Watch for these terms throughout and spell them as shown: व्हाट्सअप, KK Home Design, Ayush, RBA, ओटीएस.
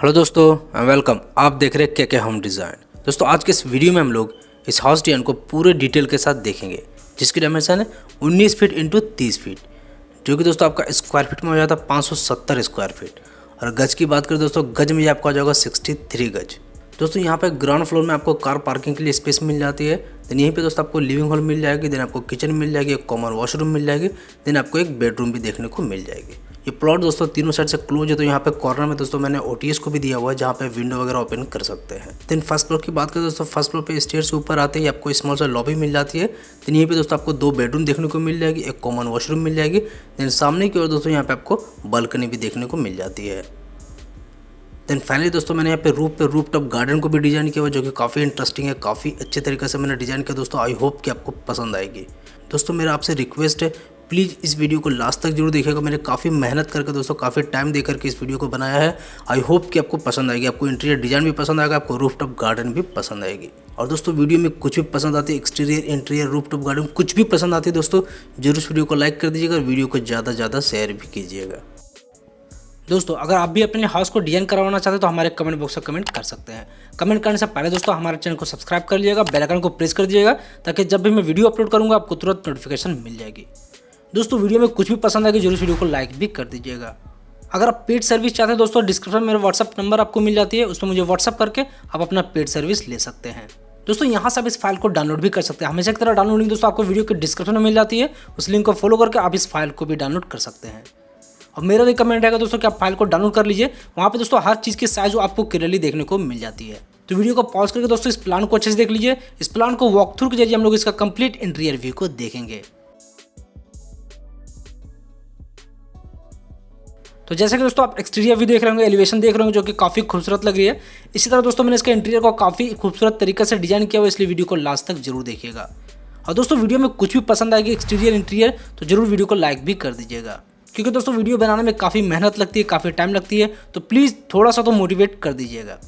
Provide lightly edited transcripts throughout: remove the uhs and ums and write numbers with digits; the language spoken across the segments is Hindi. हेलो दोस्तों, वेलकम। आप देख रहे हैं केके होम डिज़ाइन। दोस्तों, आज के इस वीडियो में हम लोग इस हाउस डिज़ाइन को पूरे डिटेल के साथ देखेंगे, जिसकी डायमेंशन है 19 फीट इंटू 30 फीट, जो कि दोस्तों आपका स्क्वायर फीट में हो जाता है 570 स्क्वायर फीट। और गज की बात करें दोस्तों, गज में आपका हो जाएगा 63 गज। दोस्तों, यहाँ पर ग्राउंड फ्लोर में आपको कार पार्किंग के लिए स्पेस मिल जाती है। देन यहीं पर दोस्तों आपको लिविंग हॉल मिल जाएगी, देन आपको किचन मिल जाएगी, एक कॉमन वॉशरूम मिल जाएगी, देन आपको एक बेडरूम भी देखने को मिल जाएगी। ये प्लॉट दोस्तों तीनों साइड से क्लोज है, तो यहाँ पे कॉर्नर में दोस्तों मैंने ओटीएस को भी दिया हुआ है, जहाँ पे विंडो वगैरह ओपन कर सकते हैं। देन फर्स्ट फ्लोर की बात करें दोस्तों, फर्स्ट फ्लोर पे स्टेयर से ऊपर आते ही आपको स्मॉल सा लॉबी मिल जाती है। देन यहीं पे दोस्तों आपको दो बेडरूम देखने को मिल जाएगी, एक कॉमन वॉशरूम मिल जाएगी। देन सामने की ओर दोस्तों यहाँ पे आपको बालकनी भी देखने को मिल जाती है। देन फाइनली दोस्तों मैंने यहाँ पे रूफ टॉप गार्डन को भी डिज़ाइन किया हुआ, जो कि काफ़ी इंटरेस्टिंग है, काफ़ी अच्छे तरीके से मैंने डिज़ाइन किया। दोस्तों, आई होप कि आपको पसंद आएगी। दोस्तों, मेरा आपसे रिक्वेस्ट है, प्लीज़ इस वीडियो को लास्ट तक जरूर देखिएगा। मैंने काफ़ी मेहनत करके दोस्तों, काफ़ी टाइम देकर के इस वीडियो को बनाया है। आई होप कि आपको पसंद आएगी, आपको इंटीरियर डिज़ाइन भी पसंद आएगा, आपको रूफटॉप गार्डन भी पसंद आएगी। और दोस्तों, वीडियो में कुछ भी पसंद आती है, एक्सटीरियर, इंटीरियर, रूफटॉप गार्डन, कुछ भी पसंद आती है दोस्तों, जरूर इस वीडियो को लाइक कर दीजिएगा और वीडियो को ज़्यादा से ज़्यादा शेयर भी कीजिएगा। दोस्तों, अगर आप भी अपने हाउस को डिजाइन करवाना चाहते हो तो हमारे कमेंट बॉक्स में कमेंट कर सकते हैं। कमेंट करने से पहले दोस्तों हमारे चैनल को सब्सक्राइब कर लीजिएगा, बेल आइकन को प्रेस कर दीजिएगा, ताकि जब भी मैं वीडियो अपलोड करूँगा आपको तुरंत नोटिफिकेशन मिल जाएगी। दोस्तों, वीडियो में कुछ भी पसंद आएगी जरूर वीडियो को लाइक भी कर दीजिएगा। अगर आप पेड सर्विस चाहते हैं दोस्तों, डिस्क्रिप्शन में मेरा व्हाट्सअप नंबर आपको मिल जाती है, उसमें मुझे व्हाट्सअप करके आप अपना पेड सर्विस ले सकते हैं। दोस्तों, यहाँ से आप इस फाइल को डाउनलोड भी कर सकते हैं। हमेशा की तरह डाउनलोड लिंक दोस्तों आपको वीडियो के डिस्क्रिप्शन में मिल जाती है, उस लिंक को फॉलो करके आप इस फाइल को भी डाउनलोड कर सकते हैं। और मेरा रिकमेंड रहेगा दोस्तों कि आप फाइल को डाउनलोड कर लीजिए, वहाँ पे दोस्तों हर चीज़ की साइज आपको क्लियरली देखने को मिल जाती है। तो वीडियो को पॉज करके दोस्तों इस प्लान को अच्छे से देख लीजिए। इस प्लान को वॉक थ्रू के जरिए हम लोग इसका कंप्लीट इंटीरियर व्यू को देखेंगे। तो जैसे कि दोस्तों आप एक्सटीरियर भी देख रहे होंगे, एलिवेशन देख रहे होंगे, जो कि काफ़ी खूबसूरत लग रही है। इसी तरह दोस्तों मैंने इसका इंटीरियर को काफ़ी खूबसूरत तरीके से डिजाइन किया हुआ, इसलिए वीडियो को लास्ट तक जरूर देखिएगा। और दोस्तों, वीडियो में कुछ भी पसंद आएगी एक्सटीरियर, इंटीरियर, तो जरूर वीडियो को लाइक भी कर दीजिएगा, क्योंकि दोस्तों वीडियो बनाने में काफ़ी मेहनत लगती है, काफ़ी टाइम लगती है, तो प्लीज़ थोड़ा सा तो मोटिवेट कर दीजिएगा।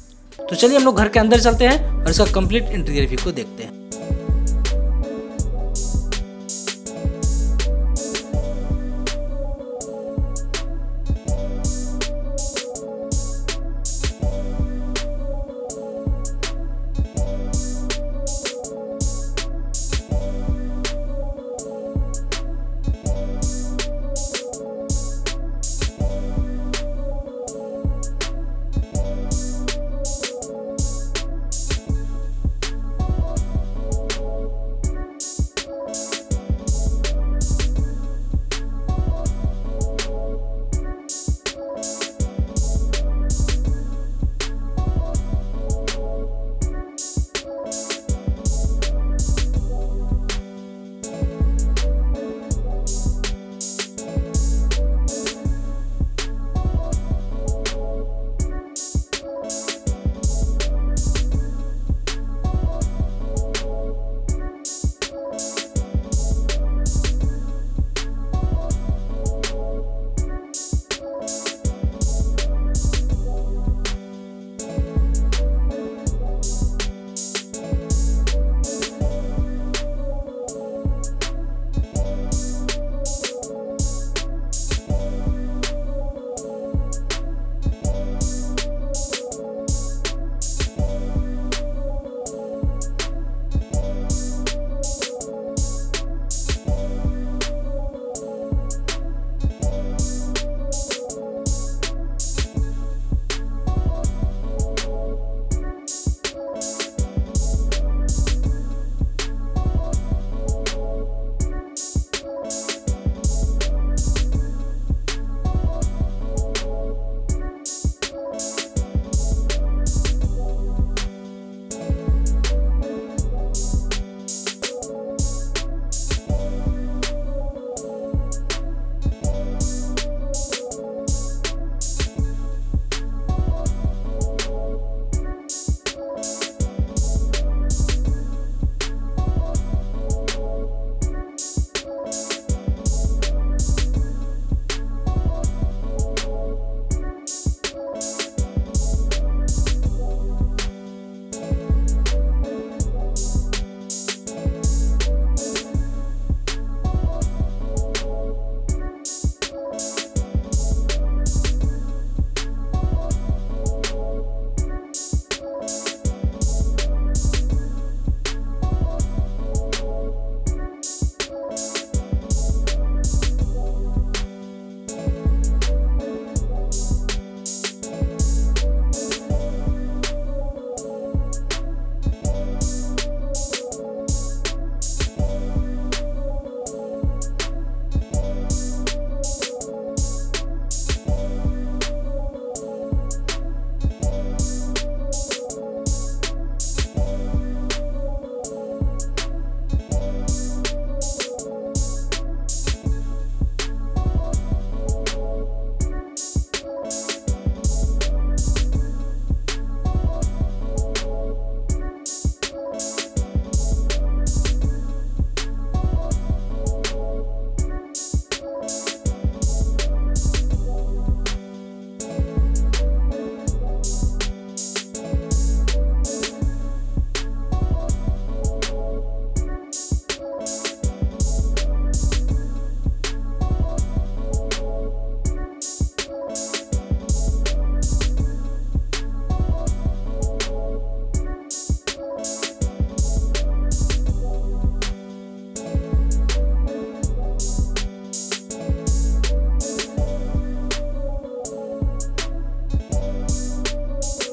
तो चलिए हम लोग घर के अंदर चलते हैं और इसका कंप्लीट इंटीरियर व्यू को देखते हैं।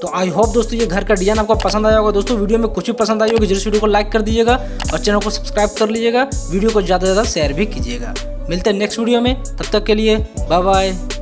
तो आई होप दोस्तों ये घर का डिजाइन आपको पसंद आया होगा। दोस्तों वीडियो में कुछ भी पसंद आई होगी जरूर वीडियो को लाइक कर दीजिएगा और चैनल को सब्सक्राइब कर लीजिएगा, वीडियो को ज़्यादा से ज़्यादा शेयर भी कीजिएगा। मिलते हैं नेक्स्ट वीडियो में, तब तक के लिए बाय बाय।